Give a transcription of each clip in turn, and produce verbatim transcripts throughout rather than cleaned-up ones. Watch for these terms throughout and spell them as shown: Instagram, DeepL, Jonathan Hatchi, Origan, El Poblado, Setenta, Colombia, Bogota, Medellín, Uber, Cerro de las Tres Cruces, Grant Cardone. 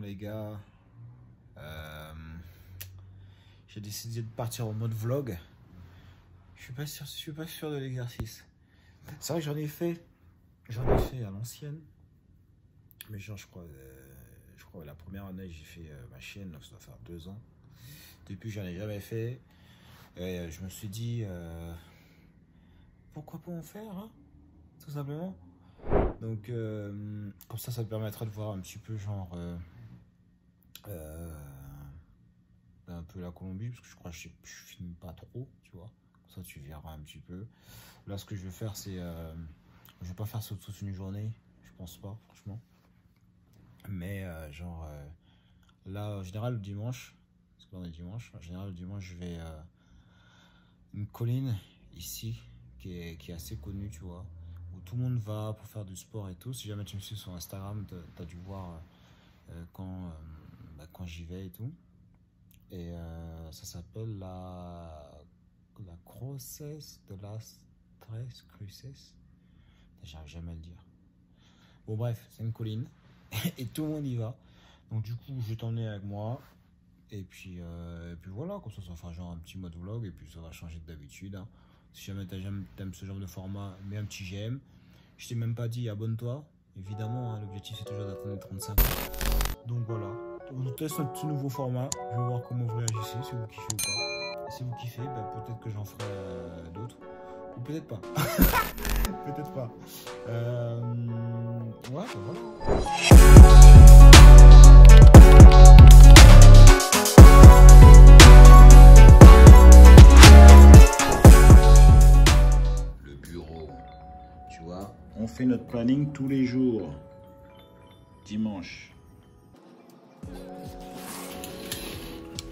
sinon les gars, euh, j'ai décidé de partir en mode vlog. Je suis pas sûr, je suis pas sûr de l'exercice. C'est vrai que j'en ai fait, j'en ai fait à l'ancienne, mais genre je crois, euh, je crois la première année j'ai fait euh, ma chaîne, donc ça doit faire deux ans. Depuis j'en ai jamais fait. Et je me suis dit, euh, pourquoi pas en faire, hein, tout simplement. Donc euh, comme ça, ça me permettra de voir un petit peu genre euh, euh, un peu la Colombie, parce que je crois que je, je filme pas trop, tu vois. Comme ça, tu verras un petit peu. Là, ce que je vais faire, c'est, euh, je vais pas faire ça toute une journée, je pense pas, franchement. Mais euh, genre euh, là, en général, le dimanche, parce que là on est dimanche, en général le dimanche, je vais euh, une colline ici qui est, qui est assez connue, tu vois, où tout le monde va pour faire du sport et tout. Si jamais tu me suis sur Instagram, tu as dû voir euh, quand, euh, bah, quand j'y vais et tout. Et euh, ça s'appelle la, la Cruces de las Tres Cruces. J'arrive jamais à le dire. Bon, bref, c'est une colline et tout le monde y va. Donc, du coup, je t'en ai avec moi. Et puis, euh, et puis voilà, comme ça, ça fera genre un petit mode vlog et puis ça va changer d'habitude. Hein. Si jamais t'aimes ce genre de format, mets un petit j'aime. Je t'ai même pas dit abonne-toi. Évidemment, hein, l'objectif c'est toujours d'atteindre les trente-cinq ans. Donc voilà, on teste un petit nouveau format. Je vais voir comment vous réagissez, si vous kiffez ou pas. Et si vous kiffez, bah, peut-être que j'en ferai euh, d'autres. Ou peut-être pas. Peut-être pas. Euh, ouais, bah, voilà. On fait notre planning tous les jours, dimanche.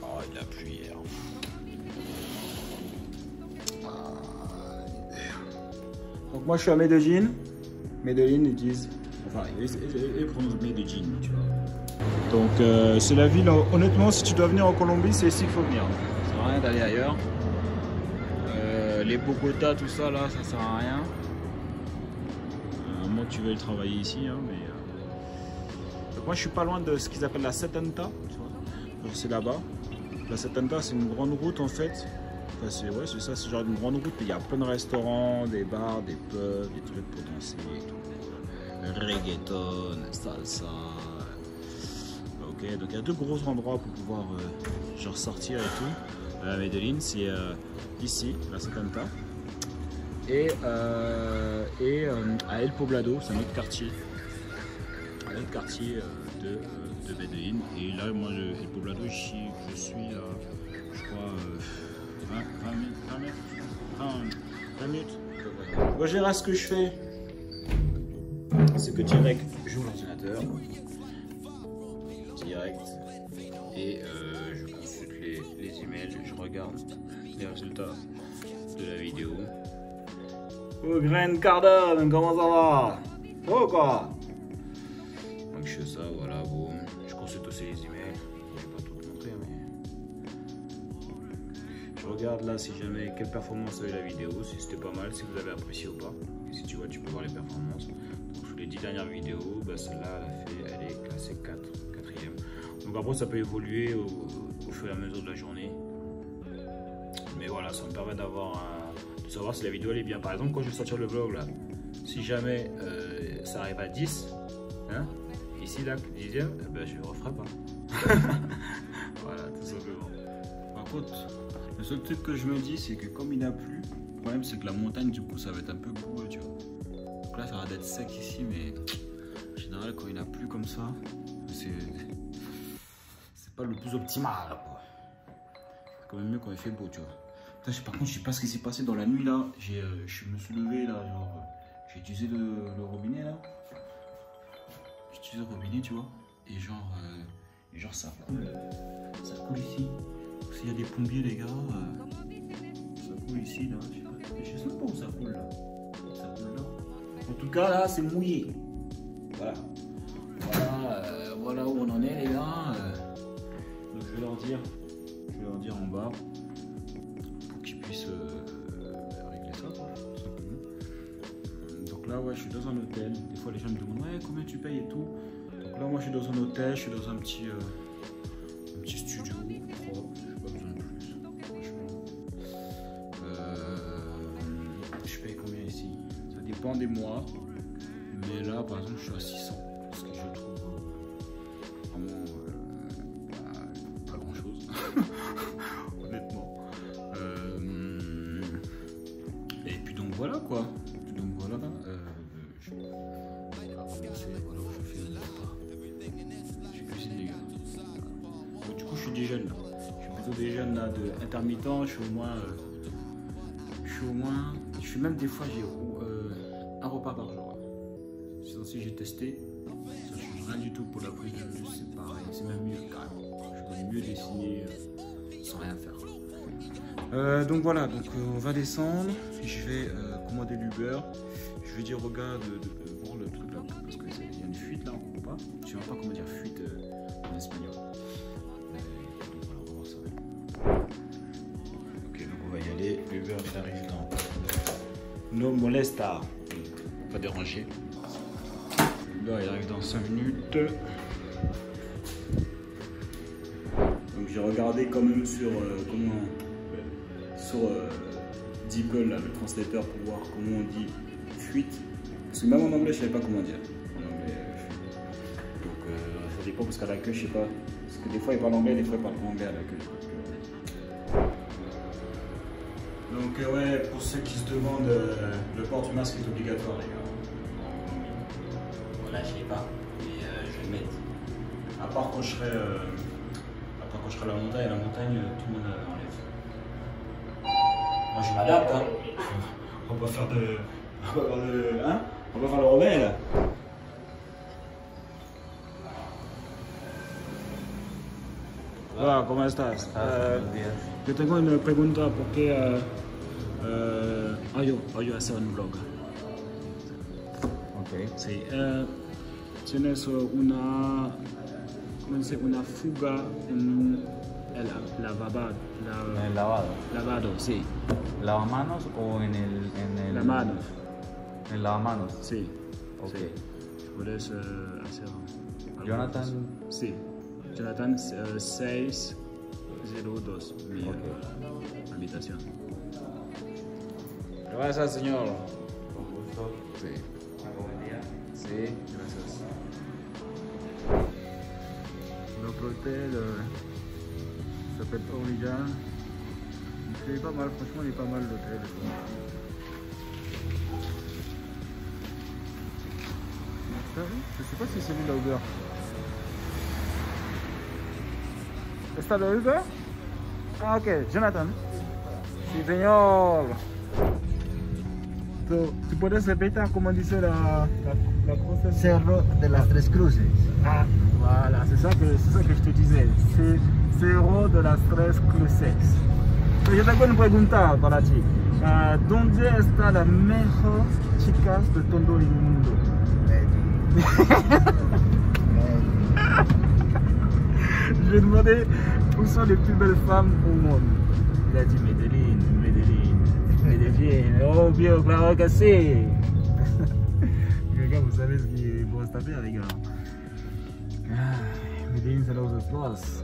Oh, il a plu hier. Donc moi je suis à Medellín. Medellín, ils disent, enfin ils prononcent Medellín, tu vois. Donc euh, c'est la ville, honnêtement, si tu dois venir en Colombie, c'est ici qu'il faut venir. Ça sert à rien d'aller ailleurs. Euh, les Bogota, tout ça là, ça sert à rien. Tu veux le travailler ici, hein, mais euh... donc moi je suis pas loin de ce qu'ils appellent la Setenta, c'est là-bas. La Setenta, c'est une grande route en fait, enfin, c'est ouais, c'est ça, c'est genre une grande route, il y a plein de restaurants, des bars, des pubs, des trucs pour danser, tout. Reggaeton, salsa. Ok, donc il y a deux gros endroits pour pouvoir euh, genre sortir et tout. La Medellín, c'est euh, ici, la Setenta. Et, euh, et euh, à El Poblado, c'est un autre quartier, un autre quartier euh, de, euh, de Medellín. Et là, moi, je, El Poblado, je, je suis à, je crois, euh, vingt minutes. Moi, je verrai ce que je fais. C'est que direct, j'ouvre l'ordinateur, direct, et euh, je consulte les, les emails, je regarde les résultats de la vidéo. Oh, Grant Cardone, comment ça va? Oh quoi? Donc je fais ça, voilà, bon. Je consulte aussi les emails. Je vais pas tout montrer, mais... Je regarde là si jamais quelle performance a eu la vidéo, si c'était pas mal, si vous avez apprécié ou pas. Et si tu vois, tu peux voir les performances. Donc sur les dix dernières vidéos, bah, celle-là, elle, elle est classée quatrième. Donc après, ça peut évoluer au, au fur et à mesure de la journée. Mais voilà, ça me permet d'avoir un... savoir si la vidéo elle est bien. Par exemple, quand je vais sortir le vlog là, si jamais euh, ça arrive à dix, hein, ici là, dixième, eh ben, je ne referai pas. Voilà, tout simplement. Par contre, le seul truc que je me dis, c'est que comme il a plu, le problème c'est que la montagne, du coup, ça va être un peu boueux, tu vois. Donc là, ça va être sec ici, mais en général, quand il a plu comme ça, c'est pas le plus optimal, quoi. C'est quand même mieux quand il fait beau, tu vois. Par contre, je sais pas ce qui s'est passé dans la nuit là. Euh, je me suis levé là, genre, j'ai utilisé le, le robinet là. J'ai utilisé le robinet, tu vois. Et genre, euh, et genre ça coule. Ça coule ici. S'il y a des plombiers, les gars, euh, ça coule ici là. Je sais pas, je sais pas où ça coule là. Ça coule là. En tout cas, là, c'est mouillé. Voilà. Voilà, euh, voilà où on en est, les gars. Euh. Donc, je vais leur dire, je vais leur dire en bas. Euh, régler ça, quoi, tout simplement. Donc là, ouais, je suis dans un hôtel. Des fois, les gens me demandent ouais, combien tu payes et tout. Donc là, moi, je suis dans un hôtel, je suis dans un petit, euh, un petit studio propre, je n'ai pas besoin de plus, franchement. Euh, je paye combien ici? Ça dépend des mois, mais là, par exemple, je suis à six cents, ce que je trouve vraiment euh, pas grand-chose, honnêtement. Euh, et puis donc voilà, quoi. Donc voilà, euh, je... des jeunes là. Je suis plutôt des jeunes là de intermittents, je suis au moins euh, je suis au moins je suis même des fois j'ai euh, un repas par jour. C'est ainsi que j'ai testé. Ça change rien du tout pour la prise de vue, c'est pareil, c'est même mieux carrément. Je peux mieux dessiner euh, sans rien faire. Euh, donc voilà, donc euh, on va descendre, je vais euh, commander l'Uber, je vais dire au gars de, de, de voir le truc là parce que il y a une fuite là, on comprend pas. Je sais même pas comment dire fuite euh, en espagnol. L'Uber est arrivé dans No Molesta, pas dérangé. L'Uber il arrive dans cinq minutes. Donc j'ai regardé quand même sur euh, comment sur euh, DeepL, là, le translateur, pour voir comment on dit fuite. Parce que même en anglais je savais pas comment dire. En anglais, euh, donc euh, ça dépend parce qu'à la queue je sais pas. Parce que des fois il parle anglais, des fois il parle pas anglais à la queue. Donc euh, ouais, pour ceux qui se demandent, euh, le port du masque est obligatoire les gars. Voilà, je l'ai pas, mais euh, je vais le mettre. À part quand je serai, euh, à part quand je serai à la montagne, à la montagne, tout le monde enlève. Moi je m'adapte, hein. On va pas faire de... On va pas faire de... Hein, on va pas faire le rebelle. Hola, ¿cómo estás? Uh, yo tengo una pregunta porque uh, uh, hoy, hoy voy a hacer un vlog. Okay. Sí. Uh, tienes una, ¿cómo se dice? Una fuga en el lavado. La, el lavado. Lavado, sí. ¿Lavamanos o en el, en el? Lavamanos. En lavamanos. Sí. Okay. Sí. ¿Puedes uh, hacer? Jonathan. Sí. Jonathan euh, seis cero dos, mi okay. Habitación. Gracias, señor. Con gusto. Sí. Buen día. Sí, gracias. Notre hôtel euh, s'appelle Origan. Il est pas mal, franchement, il est pas mal l'hôtel. Je sais pas si c'est lui la Uber. Está le Uber? Ah, ok, Jonathan. Sí, señor. So, ¿tú puedes repetir cómo dice la, la, la cruz? Cerro de las Tres Cruces. Ah, voilà, c'est ça, ça que je te disais. C'est Cerro de las Tres Cruces. Pero yo tengo una pregunta para ti. Uh, ¿Dónde está la mejor chica de todo el mundo? J'ai demandé où sont les plus belles femmes au monde. Il a dit Medellín, Medellín, Medellín. Oh bien, claro que si. Les gars, vous savez ce qu'il est pour se taper, les gars. Ah, Medellín, c'est là où ça se passe.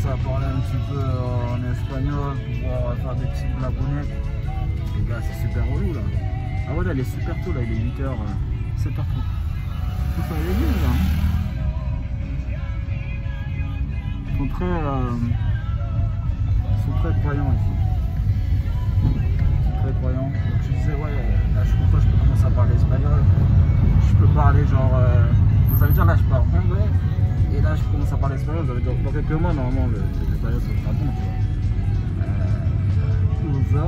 À parler un petit peu en espagnol, pouvoir faire des petites blabounettes. Les gars, c'est super relou là. Ah ouais, là, il est super tôt là, il est huit heures, sept heures trente. Tout ça, il est bien là. Ils sont très, euh, ils sont très croyants ici. Ils sont très croyants. Donc je disais, ouais, là, je suis content, je peux commencer à parler espagnol. Je peux parler genre. Euh, ça veut dire là, je parle anglais. Et là, je commence à parler espagnol, ça veut dire dans quelques mois, normalement, le espagnol sera bon, tu vois. Euh, ça,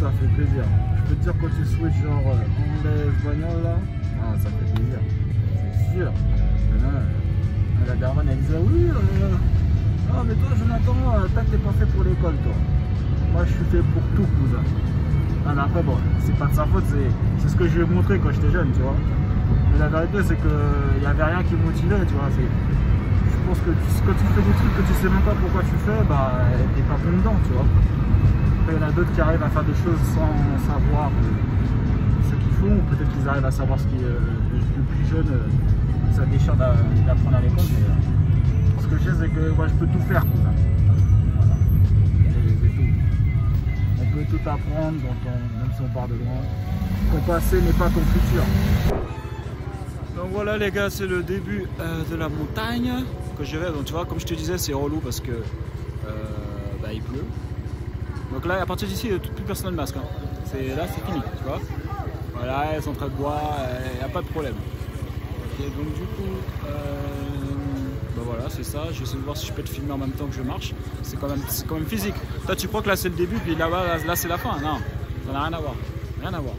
ça fait plaisir. Je peux te dire, quand tu switches genre anglais, espagnol, là, ah, ça fait plaisir. C'est sûr. Euh, la Darman, elle disait, oui, euh, ah, mais toi, Jonathan, t'as t'es pas fait pour l'école, toi. moi je suis fait pour tout, cousin. Alors après, bon, c'est pas de sa faute, c'est ce que je lui ai montré quand j'étais jeune, tu vois. Mais la vérité, c'est qu'il n'y avait rien qui me motivait, tu vois. Je pense que tu, quand tu fais des trucs que tu sais même pas pourquoi tu fais, bah, t'es pas bon dedans, tu vois. Après, il y en a d'autres qui arrivent à faire des choses sans savoir ce qu'ils font, ou peut-être qu'ils arrivent à savoir ce qui est le plus jeune, ça déchire d'apprendre à l'école. Mais ce que je sais, c'est que moi, je peux tout faire, cousin. Tout apprendre, donc on, même si on part de loin. Ton passé n'est pas ton futur. Donc voilà les gars, c'est le début euh, de la montagne que je vais. Donc tu vois, comme je te disais, c'est relou parce que euh, bah, il pleut. Donc là, à partir d'ici, plus personne de masque. Hein. Là, c'est fini, tu vois. Voilà, elles sont en train de boire, il n'y a pas de problème. Okay, donc du coup, euh, bah, voilà, c'est ça. Je vais essayer de voir si je peux te filmer en même temps que je marche. C'est quand même, c'est quand même physique. Toi, tu crois que là c'est le début, puis là-bas, là, là, là c'est la fin. Non, ça n'a rien à voir. Rien à voir.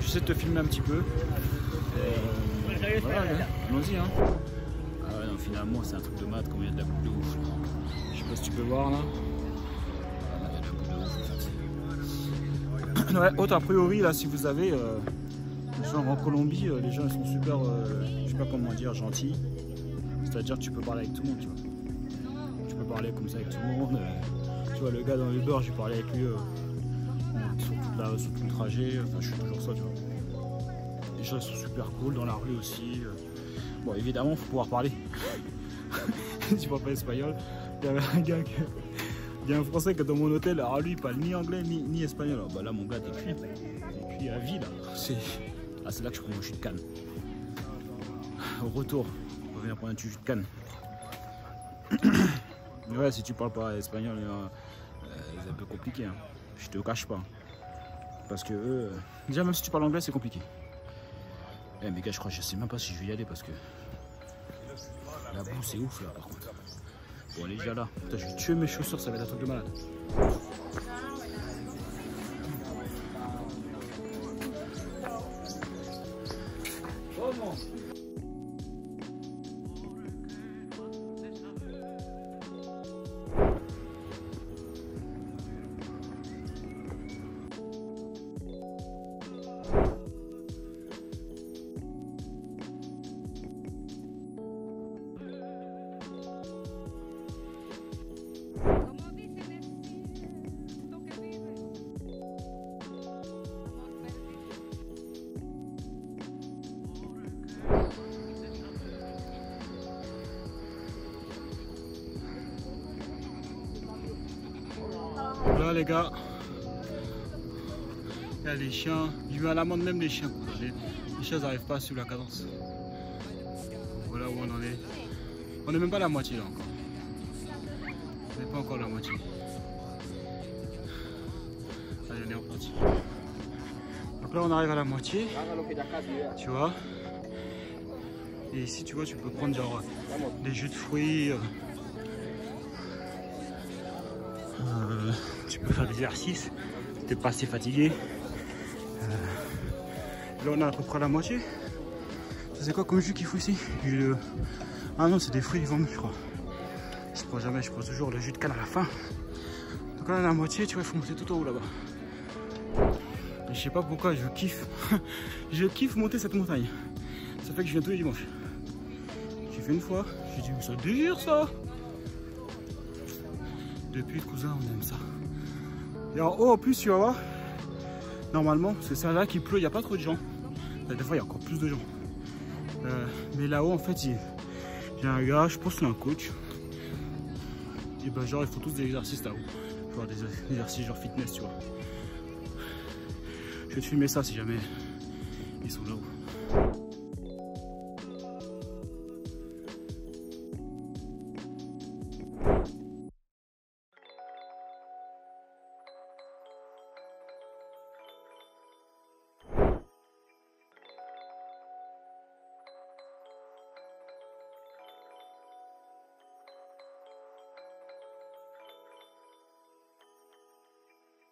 J'essaie de te filmer un petit peu. Euh, voilà, allons-y. Hein. Ah ouais, non, finalement, c'est un truc de maths quand il y a de la boule de ouf. Je sais pas si tu peux voir là. Ah, il y a de la boule de ouf, en fait. Ouais, autre a priori, là, si vous avez. Euh, genre en Colombie, euh, les gens ils sont super, euh, je sais pas comment dire, gentils. C'est-à-dire, tu peux parler avec tout le monde, tu vois. Tu peux parler comme ça avec tout le monde. Euh, Tu vois, le gars dans l'Uber, j'ai parlé avec lui euh, sur, toute la, sur tout le trajet. Enfin, je suis toujours ça, tu vois. Les gens sont super cool dans la rue aussi. Euh. Bon, évidemment, il faut pouvoir parler. Tu parles pas espagnol. Il y avait un gars, que... il y a un français qui est dans mon hôtel. Alors lui, il parle ni anglais ni, ni espagnol. Alors, bah, là, mon gars, t'es cuit. T'es cuit à vie, là. C'est ah, là que je prends mon jus de canne. Au retour, on va venir prendre un jus de canne. Mais ouais, si tu parles pas espagnol, euh, euh, c'est un peu compliqué, hein. Je te cache pas. Parce que eux, euh, déjà même si tu parles anglais, c'est compliqué. Eh mes gars, je crois que je sais même pas si je vais y aller parce que la boue c'est ouf là par contre. Bon allez déjà là, putain je vais tuer mes chaussures, ça va être un truc de malade. Là les gars, il y a les chiens, ils vivent à l'amende même les chiens. Les, les chiens n'arrivent pas à suivre la cadence. Voilà où on en est. On n'est même pas à la moitié là encore. On n'est pas encore à la moitié. Allez on est reparti. Donc là on arrive à la moitié. Tu vois. Et ici tu vois tu peux prendre genre des jus de fruits. Euh, tu peux faire des exercices, t'es pas assez fatigué. Euh, là on a à peu près la moitié. Ça c'est quoi comme jus qu'il faut ici le... Ah non c'est des fruits, ils vendent je crois. Je prends jamais, je prends toujours le jus de canne à la fin. Donc là on a la moitié, tu vois il faut monter tout en haut là-bas. Je sais pas pourquoi, je kiffe. Je kiffe monter cette montagne. Ça fait que je viens tous les dimanches. J'ai fait une fois, j'ai dit mais ça dure ça. Depuis le cousin, on aime ça. Et en haut, en plus, tu vas voir, normalement, c'est ça là qu'il pleut, il n'y a pas trop de gens. Là, des fois, il y a encore plus de gens. Euh, mais là-haut, en fait, il y a un gars, je pense qu'il y a un coach. Et ben, genre, ils font tous des exercices là-haut. Genre, des exercices genre fitness, tu vois. Je vais te filmer ça si jamais ils sont là-haut.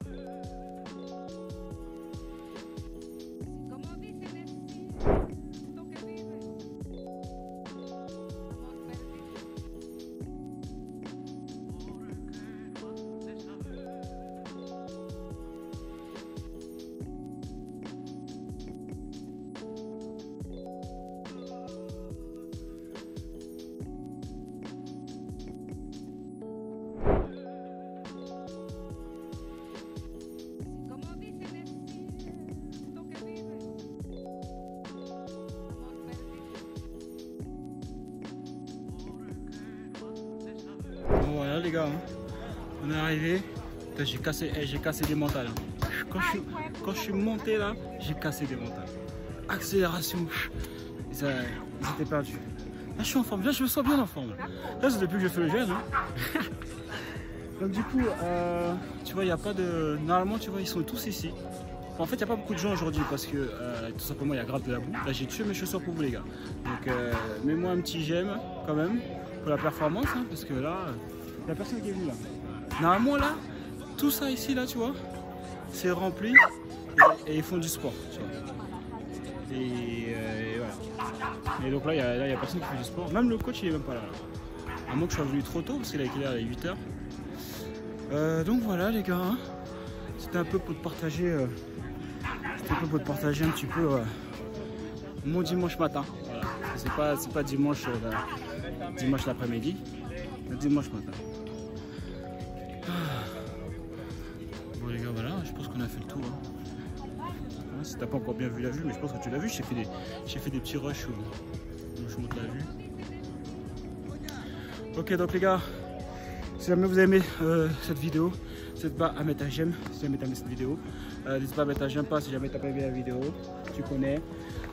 Thank you. les gars. On est arrivé. J'ai cassé, j'ai cassé des mentales. Quand je, quand je suis monté là, j'ai cassé des mentales. Accélération. Ils étaient perdus. Là, je suis en forme. Là, je me sens bien en forme. Là, c'est depuis que je fais le jeûne. Hein. Donc du coup, euh, tu vois, il n'y a pas de... Normalement, tu vois, ils sont tous ici. En fait, il n'y a pas beaucoup de gens aujourd'hui parce que euh, tout simplement, il y a grave de la boue. Là, j'ai tué mes chaussures pour vous, les gars. Donc, euh, mets-moi un petit j'aime quand même pour la performance, hein, parce que là, il n'y a personne qui est venu là. Normalement, là, tout ça ici, là, tu vois, c'est rempli et, et ils font du sport, tu vois. Et, euh, et voilà. Et donc là, il n'y a, a personne qui fait du sport. Même le coach, il n'est même pas là, là. À moins que je sois venu trop tôt parce qu'il a été là à huit heures. Euh, donc voilà, les gars. Hein. C'était un peu pour te partager. Euh, C'était pour te partager un petit peu euh, mon dimanche matin. Voilà. C'est pas, c'est pas dimanche euh, la, dimanche l'après-midi, le dimanche matin. Ah. Bon les gars, voilà, je pense qu'on a fait le tour. Hein. Voilà, si t'as pas encore bien vu la vue, mais je pense que tu l'as vu, j'ai fait des, j'ai fait des petits rushs où, où je monte la vue. Ok, donc les gars, si jamais vous aimez euh, cette vidéo, n'hésite pas à mettre un j'aime si jamais tu as aimé cette vidéo. Euh, n'hésite pas à mettre un j'aime pas si jamais tu n'as pas aimé la vidéo. Tu connais.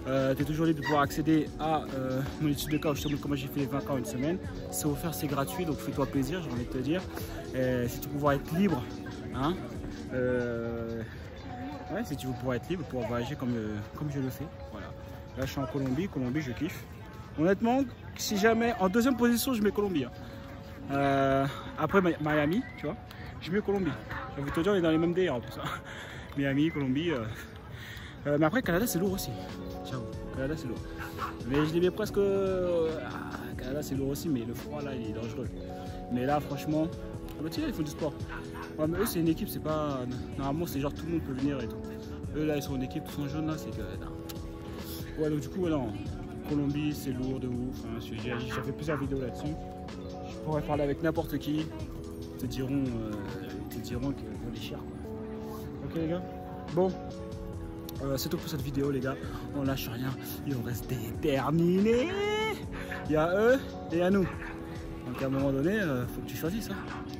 Euh, tu es toujours libre de pouvoir accéder à euh, mon étude de cas où je te montre comment j'ai fait les vingt cas en une semaine. C'est offert, c'est gratuit, donc fais-toi plaisir, j'ai envie de te dire. Et si tu veux pouvoir être libre, hein, euh, ouais, si tu veux pouvoir être libre, pouvoir voyager comme, euh, comme je le fais. Voilà. Là, je suis en Colombie. Colombie, je kiffe. Honnêtement, si jamais, en deuxième position, je mets Colombie. Hein. Euh, après Miami, tu vois. Je mets Colombie. Je vais te dire, on est dans les mêmes délires en plus. Hein. Miami, Colombie. Euh... Euh, mais après, Canada, c'est lourd aussi. J'avoue, Canada, c'est lourd. Mais je l'ai bien presque. Ah, Canada, c'est lourd aussi, mais le froid là, il est dangereux. Mais là, franchement, ah, bah, tu sais, il faut du sport. Ouais, mais eux, c'est une équipe, c'est pas. Normalement, c'est genre tout le monde peut venir et tout. Eux, là, ils sont en équipe, tous en jaune là, c'est Canada. Ouais, donc du coup, ouais, non. Colombie, c'est lourd de ouf. Hein. J'ai fait plusieurs vidéos là-dessus. Je pourrais parler avec n'importe qui. Te diront, euh, te diront que euh, les chers quoi. Ok les gars, bon euh, c'est tout pour cette vidéo les gars, on lâche rien et on reste déterminés. Il y a eux et à nous, donc à un moment donné euh, faut que tu choisisses hein.